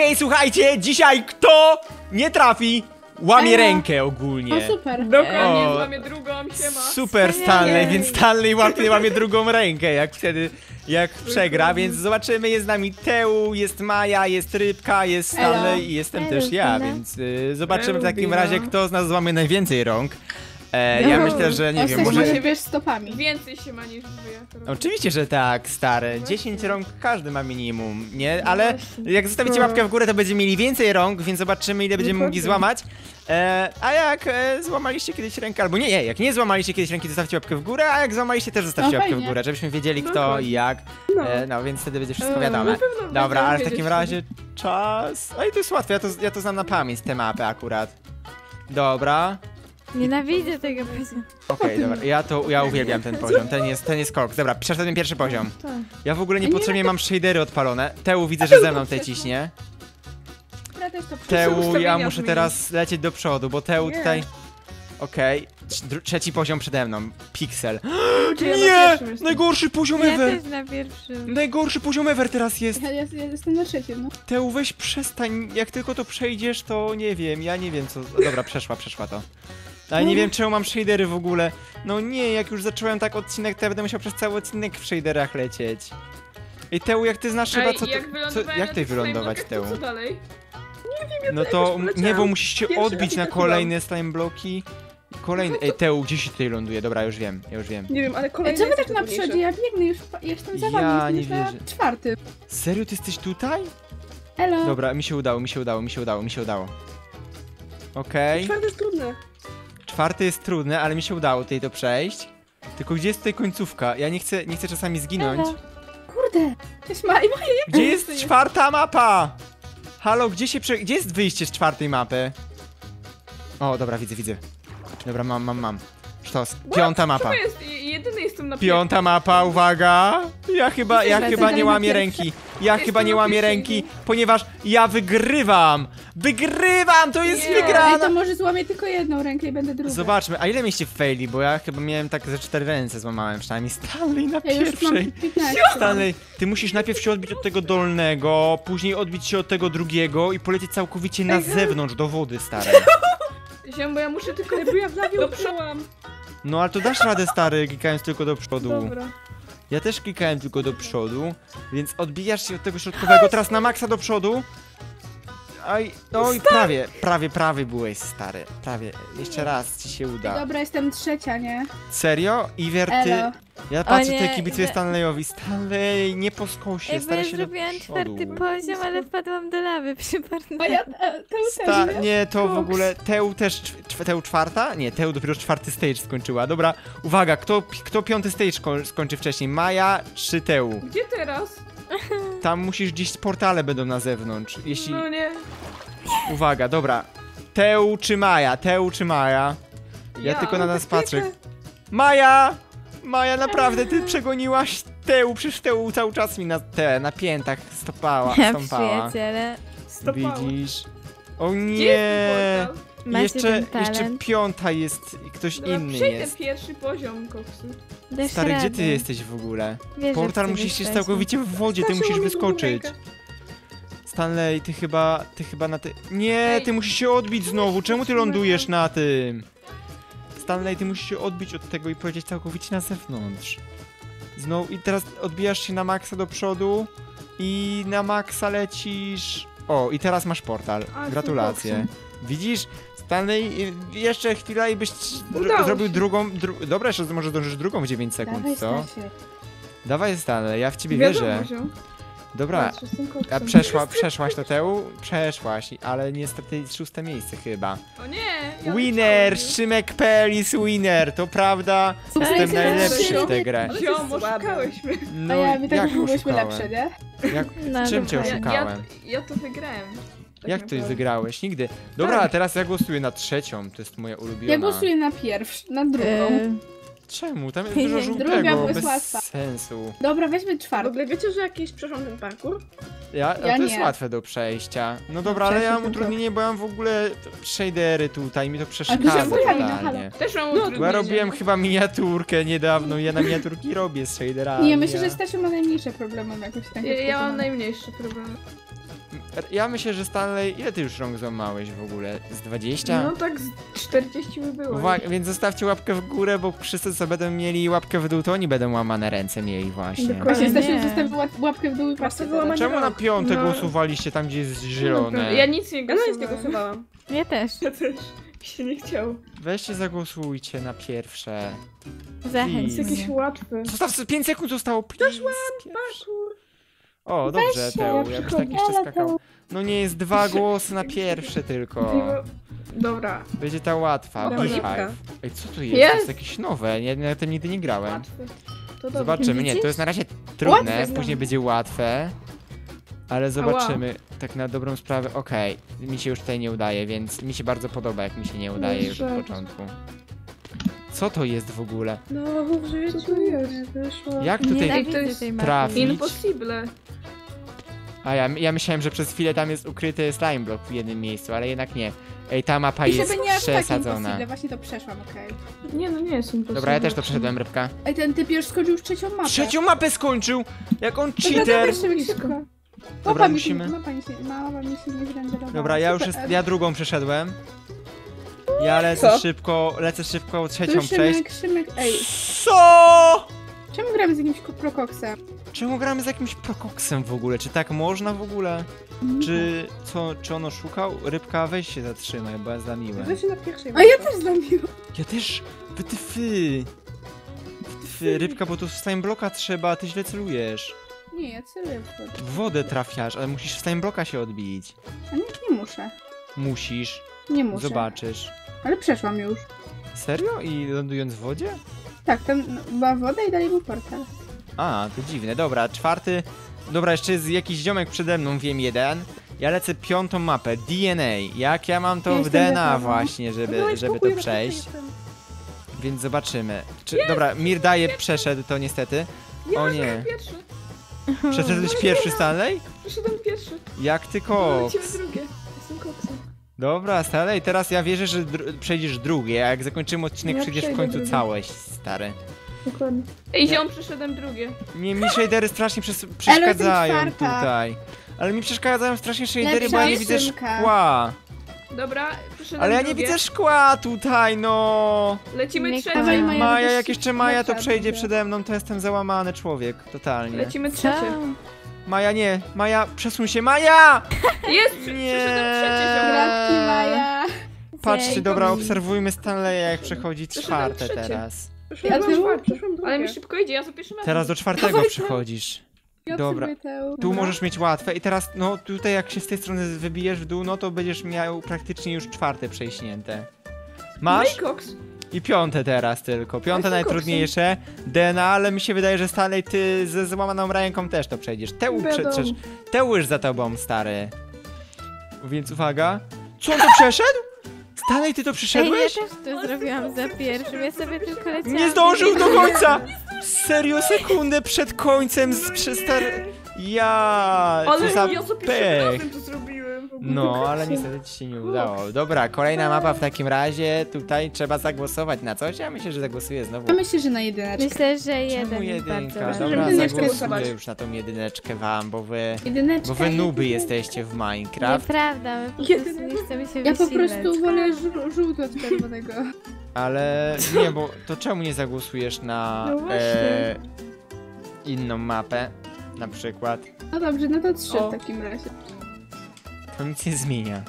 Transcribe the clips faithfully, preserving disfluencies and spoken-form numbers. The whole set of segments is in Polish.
Okej, słuchajcie, dzisiaj kto nie trafi, łamie rękę ogólnie. O, super. Dokładnie, o, łamie drugą, siema. Super Stanley, więc Stanley łamie, łamie drugą rękę, jak wtedy, jak przegra, więc zobaczymy, jest z nami Teu, jest Maja, jest Rybka, jest Stanley i jestem Hello. też ja, więc y, zobaczymy w takim razie, kto z nas złamie najwięcej rąk. E, ja no, myślę, że nie wiem, może... się wiesz stopami. Więcej się ma niż wyjaśnię. Oczywiście, że tak, stare. dziesięć rąk każdy ma minimum, nie? Ale jak zostawicie łapkę w górę, to będziemy mieli więcej rąk, więc zobaczymy, ile będziemy mogli złamać. E, a jak e, złamaliście kiedyś rękę, albo nie, nie, jak nie złamaliście kiedyś ręki, zostawcie łapkę w górę, a jak złamaliście, też zostawcie no, łapkę w górę, żebyśmy wiedzieli, kto no, i jak. E, no, więc wtedy będzie wszystko wiadome. Dobra, ale w takim razie czas... Ej, to jest łatwe, ja to, ja to znam na pamięć, tę mapę akurat. Dobra. Nienawidzę tego poziomu. Okej, okay, dobra, ja to, ja uwielbiam ten poziom, ten jest, ten jest koks. Dobra, przeszedłem pierwszy poziom. Ja w ogóle niepotrzebnie mam shadery odpalone. Teu, widzę, że ze mną te ciśnie. Teu, ja muszę teraz lecieć do przodu, bo Teu tutaj... Okej, okay. Trzeci poziom przede mną, Pixel. Nie! Najgorszy poziom ever! Ja też na pierwszym. Najgorszy poziom ever teraz jest. Ja, ja, ja jestem na trzecim, no. Teu, weź przestań, jak tylko to przejdziesz, to nie wiem, ja nie wiem co... Dobra, przeszła, przeszła to. Ale nie wiem, czemu mam shadery w ogóle. No nie, jak już zacząłem tak odcinek, to ja będę musiał przez cały odcinek w shaderach lecieć. Ej, Teu, jak ty znasz chyba co... Ej, jak, co jak ty wylądować, Teu? Co dalej? Nie wiem, ja no to nie, bo musisz się Pierwszy odbić na kolejne slime bloki. Kolejny. Ej, Teu, gdzieś się tutaj ląduje? Dobra, już wiem, ja już wiem. Nie wiem, ale kolejny. Co wy tak na przodzie? Ja biegnę już, już tam za wami. Ja nie wierzę. Czwarty. Serio, ty jesteś tutaj? Elo. Dobra, mi się udało, mi się udało, mi się udało, mi się udało. Okej. Czwarty jest trudny. Czwarty jest trudny, ale mi się udało tutaj to przejść. Tylko gdzie jest tutaj końcówka? Ja nie chcę, nie chcę czasami zginąć. Ela. Kurde. Jest ma... Gdzie jest czwarta mapa? Halo, gdzie się prze... Gdzie jest wyjście z czwartej mapy? O, dobra, widzę, widzę. Dobra, mam, mam, mam. Sztos. Piąta mapa. Jest? Jedyny jestem na Piąta mapa, uwaga. Ja chyba, ja chyba nie łamię ręki. Ja chyba nie łamię ręki, ponieważ ja wygrywam. Wygrywam, to jest wygrana. Ale to może złamię tylko jedną rękę i będę drugą. Zobaczmy, a ile mieliście w faili? Bo ja chyba miałem tak ze cztery ręce złamałem, przynajmniej Stanley na pierwszej. Stanley, ty musisz najpierw się odbić od tego dolnego, później odbić się od tego drugiego i polecieć całkowicie na zewnątrz do wody, stary. Ziem, bo ja muszę tylko, bo ja w lawie utknęłam. No ale to dasz radę, stary, klikając tylko do przodu. Dobra. Ja też klikałem tylko do przodu, więc odbijasz się od tego środkowego, teraz na maksa do przodu. Aj, oj, prawie, prawie, prawie byłeś, stary, prawie. Jeszcze raz ci się uda. Dobra, jestem trzecia, nie? Serio? Iwer, ty... Ja patrzę, tutaj kibicuję Stanleyowi. Stanley, nie po skosie, stara się do przodu. Ja zrobiłam czwarty poziom, ale wpadłam do lawy przy partnerze. Nie, to w ogóle... Teu też... Teu czwarta? Nie, Teu dopiero czwarty stage skończyła. Dobra, uwaga, kto, kto piąty stage skończy wcześniej? Maja czy Teu? Gdzie teraz? Tam musisz gdzieś, portale będą na zewnątrz. Jeśli... No nie. Uwaga, dobra. Teu czy Maja? Teu czy Maja? Ja, ja tylko na nas patrzę. Maja! Maja, naprawdę, ty przegoniłaś Teu, przecież Teu cały czas mi na, te, na piętach stopała, stąpała. Widzisz? O nie! Jeszcze, jeszcze piąta jest i ktoś Dobra, inny jest. pierwszy poziom, koksu. Stary, gdzie ty jesteś w ogóle? Wierzę, portal musi się całkowicie w wodzie, ty musisz wyskoczyć. Stanley, ty chyba, ty chyba na ty... Nie, Ej, ty musisz się odbić znowu, czemu ty lądujesz na tym? Stanley, ty musisz się odbić od tego i polecieć całkowicie na zewnątrz. Znowu, i teraz odbijasz się na maksa do przodu i na maksa lecisz... O, i teraz masz portal. Gratulacje. Widzisz? Stanley, jeszcze chwila i byś dr zrobił drugą... Dru Dobra, jeszcze może zdążysz drugą w dziewięć sekund, Dawaj, co? Stasie. Dawaj, Stanley, ja w ciebie wierzę. Dobra, a przeszła, przeszłaś to Teu? Przeszłaś, ale niestety szóste miejsce chyba. O nie! Winner! Szymek Pelis winner! To prawda, jestem najlepszy w tę grę. Ziom, oszukałyśmy. No ja my tak byłyśmy lepsze, nie? Czym cię oszukałem? Ja to wygrałem. Jak ty wygrałeś? Nigdy. Dobra, teraz ja głosuję na trzecią, to jest moja ulubiona. Ja głosuję na pierwszą, na drugą. Czemu? Tam jest dużo żółtego, bez sensu. Dobra, weźmy czwartą. W ogóle wiecie, że jakiś przeszłam ten parkour? Ja? ja to jest nie. łatwe do przejścia. No dobra, Przecież ale ja mam utrudnienie, rok. bo ja mam w ogóle shadery tutaj, mi to przeszkadza totalnie. Też mam no, bo ja robiłem chyba miniaturkę niedawno i ja na miniaturki robię z shaderami. Nie, myślę, że Stasiu ma najmniejsze problemy jakoś tak. Ja, ja mam najmniejsze problemy. Ja myślę, że Stanley, ile ty już rąk złamałeś w ogóle? Z dwudziestu? No tak, z czterdziestu by było. Wła więc zostawcie łapkę w górę, bo wszyscy, co będą mieli łapkę w dół, to oni będą łamane ręce mieli właśnie. Dokładnie, zostawcie łapkę w dół i proste wyłamanie. Czemu na piąte no. głosowaliście tam, gdzie jest zielone? No, ja nic nie głosowałam. Ja nic nie głosowałam. Ja też. Ja też. Mi się nie chciało. Weźcie, zagłosujcie na pierwsze. Zachęć. Jest jakieś łatwe. Zostaw, pięć sekund zostało. Też łam, O, dobrze, Teu, ja już tak jeszcze skakał. No nie, jest dwa głosy na pierwszy tylko. Dobra. Będzie ta łatwa. Ej, co tu jest? Yes. To jest jakieś nowe, ja na tym nigdy nie grałem. To zobaczymy, nie, to jest na razie trudne, łatwe, później będzie łatwe. Ale zobaczymy, wow. tak na dobrą sprawę, okej, okay. mi się już tutaj nie udaje, więc mi się bardzo podoba, jak mi się nie udaje no, już od początku. Co to jest w ogóle? No, dobrze, co to jest? Wyszło. Jak tutaj trafić? Impossible. A ja, ja myślałem, że przez chwilę tam jest ukryty slime block w jednym miejscu, ale jednak nie. Ej, ta mapa I jest nie przesadzona. Tak Właśnie to przeszłam, okej. Okay. Nie, no nie jest impossible. Dobra, ja też to przeszedłem, rybka. Ej, ten typ już skończył już trzecią mapę. Trzecią mapę skończył! Jak on cheater! Dobra, mapa musimy. Mi się, mapa mi się, mapa mi się nie Dobra, ja już jest, ja drugą przeszedłem. Ja lecę Co? szybko, lecę szybko trzecią przejść. Co? Czemu gramy z jakimś prokoksem? Czemu gramy z jakimś prokoksem w ogóle? Czy tak można w ogóle? Mm. Czy co, czy ono szukał? Rybka, weź się zatrzymaj, bo ja zlamiłem. Weź się na pierwszej. A ja też zlamiłem. Ja też? Wytyfy. Wytyfy. Rybka, bo tu z time bloka trzeba, ty źle celujesz. Nie, ja celuję w wodę. W wodę trafiasz, ale musisz z time bloka się odbić. A nie, nie muszę. Musisz. Nie muszę. Zobaczysz. Ale przeszłam już. Serio? I lądując w wodzie? Tak, tam była woda i dalej był portal. A, to dziwne. Dobra, czwarty... Dobra, jeszcze jest jakiś ziomek przede mną, wiem, jeden. Ja lecę piątą mapę, D N A. Jak ja mam to ja w D N A właśnie, żeby, no, żeby to przejść. Więc zobaczymy. Czy, yes! Dobra, Mirdaje przeszedł to niestety. Ja o nie. Pierwszy. Przeszedłeś no, pierwszy, Stanley? Przeszedłem pierwszy. Jak ty koks? No, drugie. Jestem koksem. Dobra, stary, teraz ja wierzę, że dr przejdziesz drugie, a jak zakończymy odcinek, ja przejdziesz w końcu drugie. całość, stary. Dokładnie. Ej, ziom, przeszedłem drugie. Nie, mi shadery strasznie przes przeszkadzają ale tutaj. Ale mi przeszkadzają strasznie shadery, bo ja nie widzę szkła. Dobra, przeszedłem Ale ja drugie. nie widzę szkła tutaj, no. Lecimy nie trzecie. Maja, Maja, jak jeszcze Maja to przejdzie przede mną, to jestem załamany człowiek, totalnie. Lecimy trzecie. Maja, nie! Maja, przesuń się! Maja! Jest! Przeszedłem trzecie, obrazki, Maja! Patrzcie, dobra, obserwujmy Stanleya, jak przechodzi czwarte teraz. Ale mi szybko idzie, ja za pierwszym razem. Teraz do czwartego przychodzisz. Dobra, tu możesz mieć łatwe i teraz, no tutaj jak się z tej strony wybijesz w dół, no to będziesz miał praktycznie już czwarte przejśnięte. Masz? I piąte teraz tylko. Piąte najtrudniejsze. D N A, ale mi się wydaje, że Stanley, ty ze złamaną ręką też to przejdziesz. Teu przecież. Teu już za tobą, stary. Więc uwaga. Co on to przeszedł? Stanley, ty to przeszedłeś? Ej, ja też to zrobiłam za pierwszym. Ja sobie tylko leciałam. Nie zdążył do końca! Serio, sekundę przed końcem z przestar... Ja... Ale za ja sobie pierwszym razem to zrobiłam. No, ale niestety ci się nie udało. Dobra, kolejna mapa w takim razie. Tutaj trzeba zagłosować na coś. Ja myślę, że zagłosuję znowu. Ja myślę, że na jedyneczkę. Myślę, że jeden jedynka. Dobra, zagłosuję już na tą jedyneczkę wam, bo wy... Jedyneczka, bo wy nuby jesteście w Minecraft. Nieprawda, my po prostu nie chcemy się wysilać. Ja po prostu wolę żółto od czerwonego. Ale nie, bo to czemu nie zagłosujesz na no e, inną mapę na przykład? No dobrze, no to trzy w takim razie. No nic nie zmienia.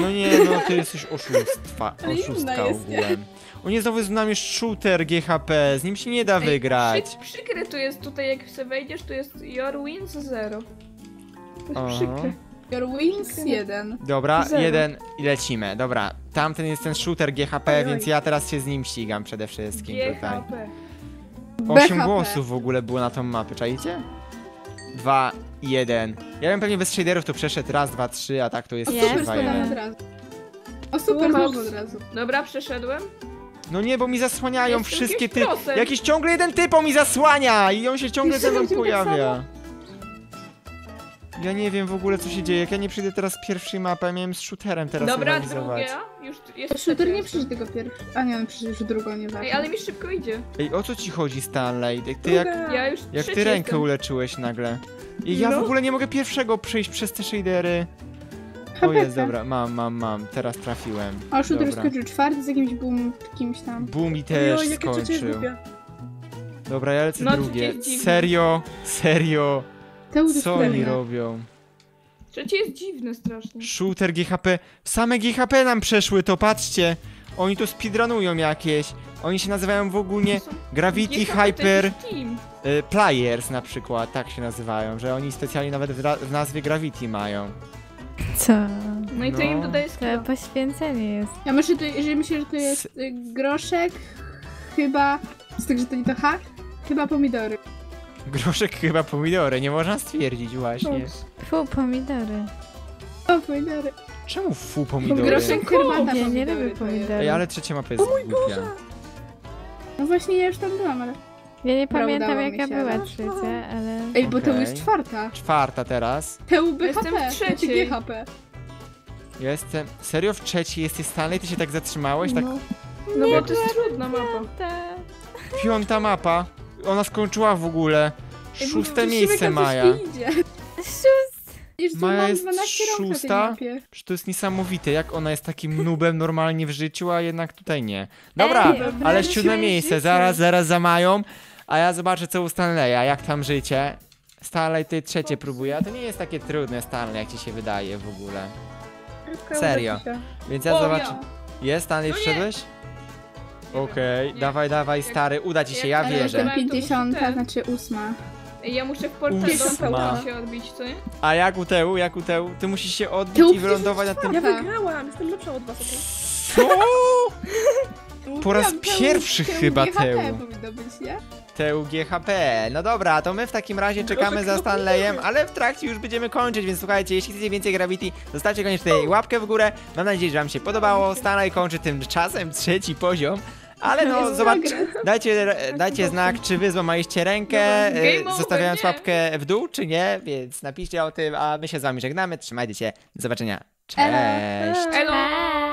No nie, no to jest już oszustwa, oszustka ogółem. O nie, znowu jest z nami ShooterGHP, z nim się nie da Ej, wygrać. Przy, przykre tu jest tutaj, jak sobie wejdziesz, tu jest Your Wins zero. To jest przykre. Your Wins jeden. Dobra, jeden i lecimy. Dobra, tamten jest ten ShooterGHP, Oj, więc ja teraz się z nim ścigam przede wszystkim tutaj. osiem głosów w ogóle było na tą mapę, czajcie? Dwa... Jeden. Ja bym pewnie bez shaderów to przeszedł raz, dwa, trzy, a tak to jest yes. trzy, dwa, jeden. Od razu. O super, znowu od razu. Dobra, przeszedłem. No nie, bo mi zasłaniają Jestem wszystkie ty... Prosem. Jakiś ciągle jeden typo mi zasłania i on się ciągle ze mną pojawia. Ja nie wiem w ogóle, co się dzieje. Jak ja nie przyjdę teraz pierwszej mapy, miałem z shooterem teraz Dobra, druga. Już jest shooter nie przyjdzie tego pierwszy. A nie, on przyjdzie już drugą, nie warto. Ej, ale mi szybko idzie. Ej, o co ci chodzi, Stanley? Jak ty, jak, ja już jak ty rękę jestem. uleczyłeś nagle. I ja no. w ogóle nie mogę pierwszego przejść przez te shadery. O jest, dobra, mam, mam, mam, teraz trafiłem. A shooter skończył czwarty z jakimś boom, kimś tam. Boom i też jo, skończył. Dobra, ja lecę no, drugie. Serio, serio. Co oni robią? Trzecie jest dziwne strasznie. Shooter G H P. Same G H P nam przeszły, to patrzcie. Oni to speedrunują jakieś. Oni się nazywają w ogóle Gravity Hyper y, Players na przykład. Tak się nazywają, że oni specjalnie nawet w, w nazwie Gravity mają. Co? No i to no. im dodaje skoro. To poświęcenie jest. Ja myślę, to, jeżeli myślę, że to jest y, groszek, chyba... Z tego, że to nie to hak? Chyba pomidory. Groszek chyba pomidory, nie można stwierdzić właśnie. Fu pomidory. O pomidory. Czemu fu pomidory? Groszek herbata pomidory. Nie lubię pomidory. Ej, ale trzecia mapa jest głupia. No właśnie ja już tam byłam, ale... Ja nie pamiętam jaka była trzecia, ale... Ej, bo okay. to jest czwarta. Czwarta teraz. T U B H P, jestem w trzeciej. G H P. Ja jestem... Serio w trzeciej jesteś Stanley? Ty się tak zatrzymałeś? No. Tak... No bo to jest trudna mapa. Piąta mapa. Ona skończyła w ogóle. Szóste Ej, miejsce Maja. Jeszcze Maja jest szósta? Przecież to jest niesamowite, jak ona jest takim nubem normalnie w życiu, a jednak tutaj nie. Dobra, Ej, ale siódme miejsce. Zaraz, zaraz za Mają. A ja zobaczę co u Stanleya, jak tam życie. Stanley tutaj trzecie próbuje, a to nie jest takie trudne Stanley, jak ci się wydaje w ogóle. Serio. Więc ja zobaczę... Jest Stanley, wszedłeś? Okej, okay, dawaj, dawaj stary, uda ci się, ja wierzę. pięćdziesiąt, znaczy ósma. Ja muszę w portal do się odbić, co nie? A jak u Teu, jak u Teu? Ty musisz się odbić Teu, i wylądować na tym... Ja wygrałam, jestem lepsza od was. Co? Po raz pierwszy chyba Teu. Teu G H P. No dobra, to my w takim razie czekamy za Stanleyem, ale w trakcie już będziemy kończyć, więc słuchajcie, jeśli chcecie więcej Gravity, zostawcie koniecznie łapkę w górę. Mam nadzieję, że wam się podobało. Stanley kończy tymczasem trzeci poziom. Ale no, zobaczcie, dajcie, dajcie znak, czy wy złamaliście rękę, zostawiając łapkę w dół, czy nie, więc napiszcie o tym, a my się z wami żegnamy. Trzymajcie się, do zobaczenia. Cześć!